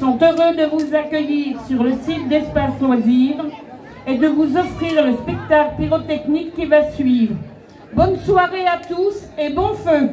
Sont heureux de vous accueillir sur le site d'Espace Loisirs et de vous offrir le spectacle pyrotechnique qui va suivre. Bonne soirée à tous et bon feu!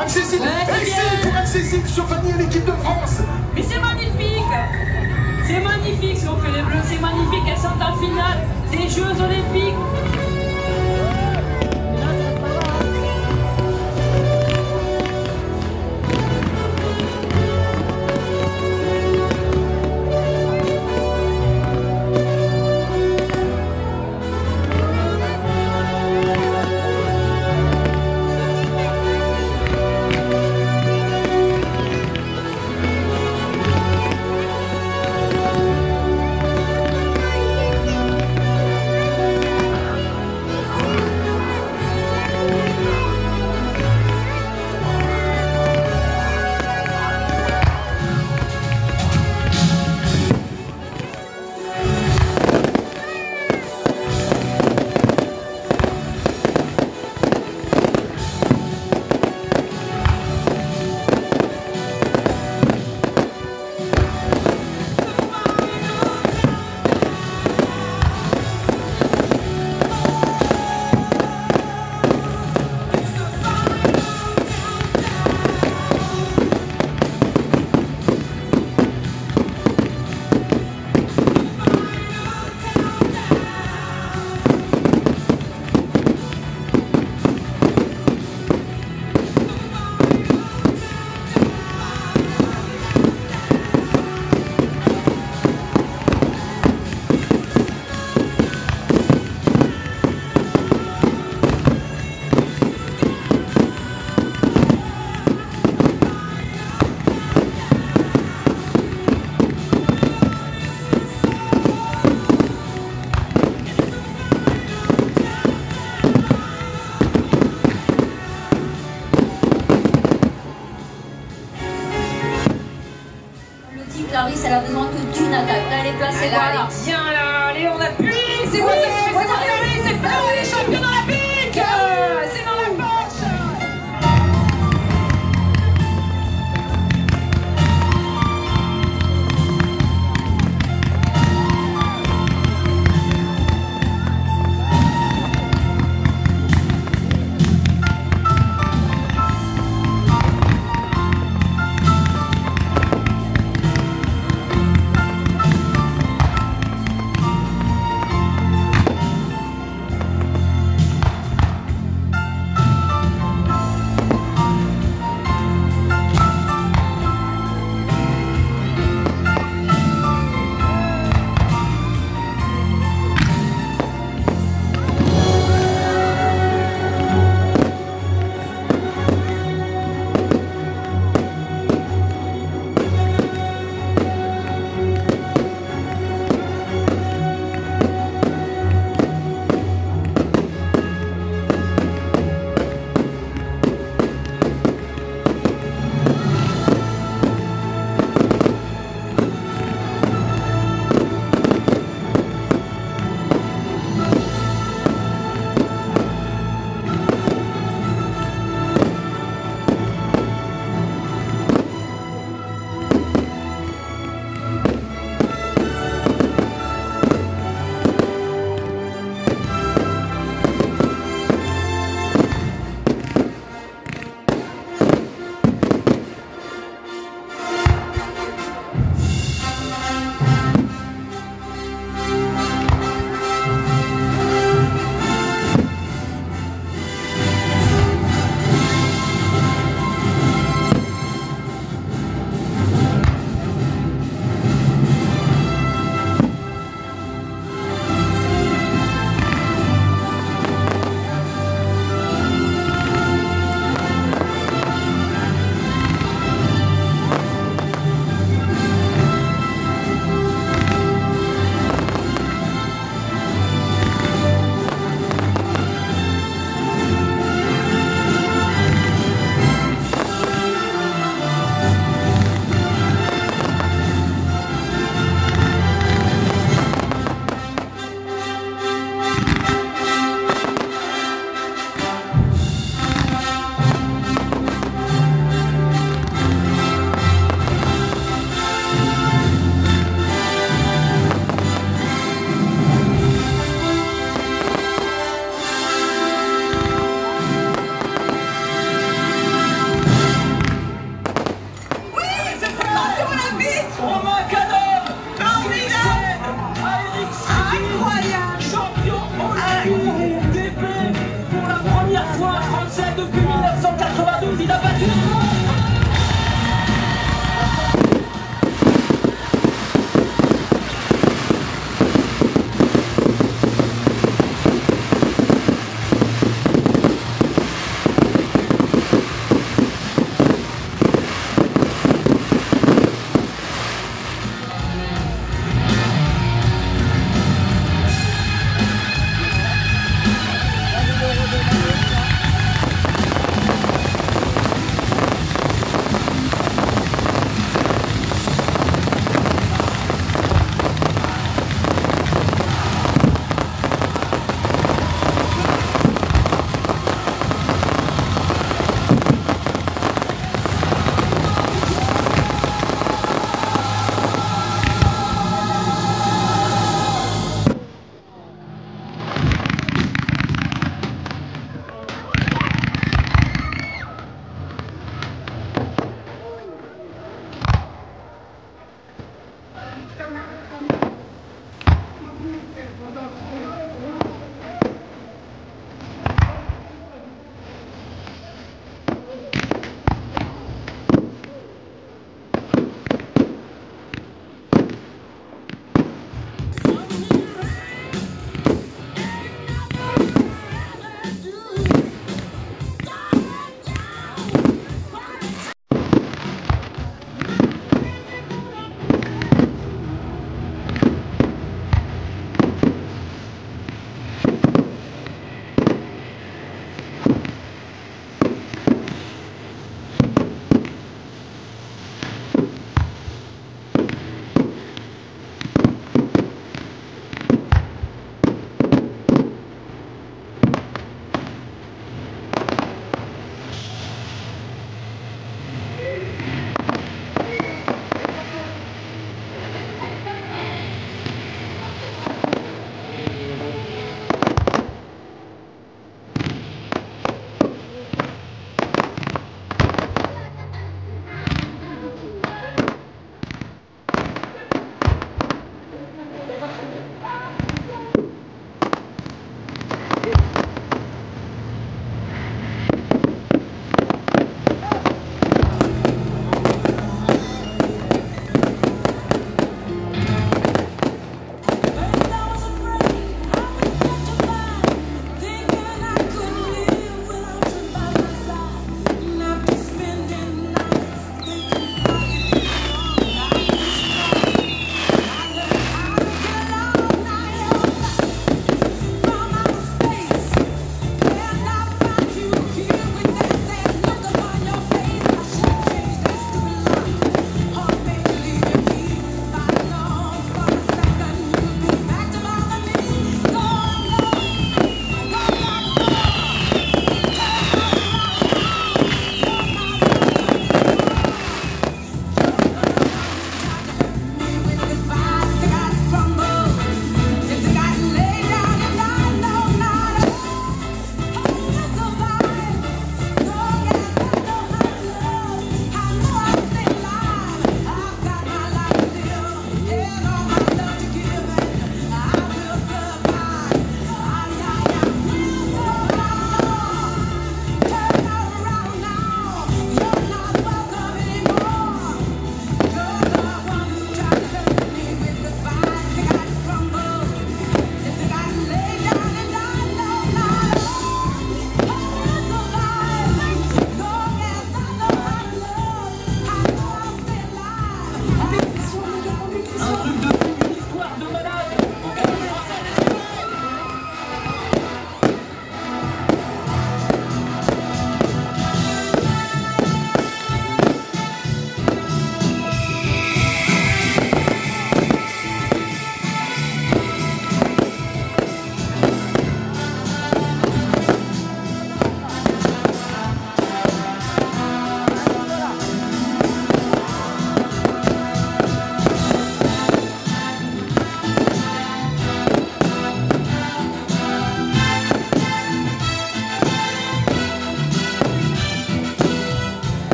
Accessible, excellent pour Accessible sur Fanny et l'équipe de France. Mais c'est magnifique ce qu'on fait les Bleus, c'est magnifique, elles sont en finale des Jeux Olympiques.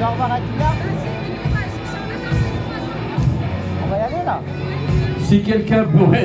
Au revoir à Tina. On va y aller là. Si quelqu'un pourrait